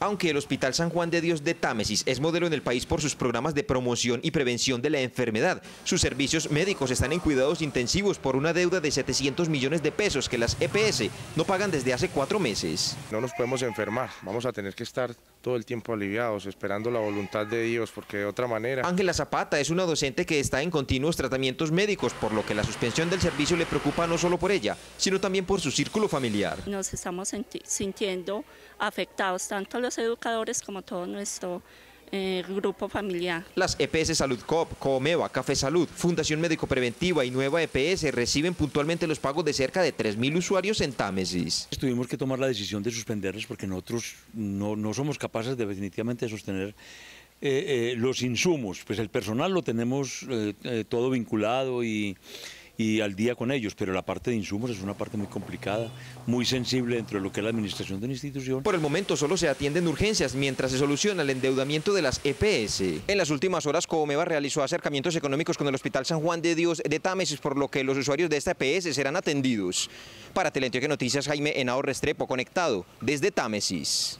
Aunque el Hospital San Juan de Dios de Támesis es modelo en el país por sus programas de promoción y prevención de la enfermedad, sus servicios médicos están en cuidados intensivos por una deuda de 700 millones de pesos que las EPS no pagan desde hace 4 meses. No nos podemos enfermar, vamos a tener que estar todo el tiempo aliviados, esperando la voluntad de Dios, porque de otra manera... Ángela Zapata es una docente que está en continuos tratamientos médicos, por lo que la suspensión del servicio le preocupa no solo por ella, sino también por su círculo familiar. Nos estamos sintiendo afectados, tanto los educadores como todo nuestro grupo familiar. Las EPS Salud COP, Coomeva, Café Salud, Fundación Médico Preventiva y Nueva EPS reciben puntualmente los pagos de cerca de 3.000 usuarios en Támesis. Tuvimos que tomar la decisión de suspenderlos porque nosotros no somos capaces definitivamente de sostener los insumos, pues el personal lo tenemos todo vinculado y al día con ellos, pero la parte de insumos es una parte muy complicada, muy sensible dentro de lo que es la administración de la institución. Por el momento solo se atienden urgencias mientras se soluciona el endeudamiento de las EPS. En las últimas horas, Coomeva realizó acercamientos económicos con el Hospital San Juan de Dios de Támesis, por lo que los usuarios de esta EPS serán atendidos. Para Teleantioquia Noticias, Jaime Henao Restrepo, conectado desde Támesis.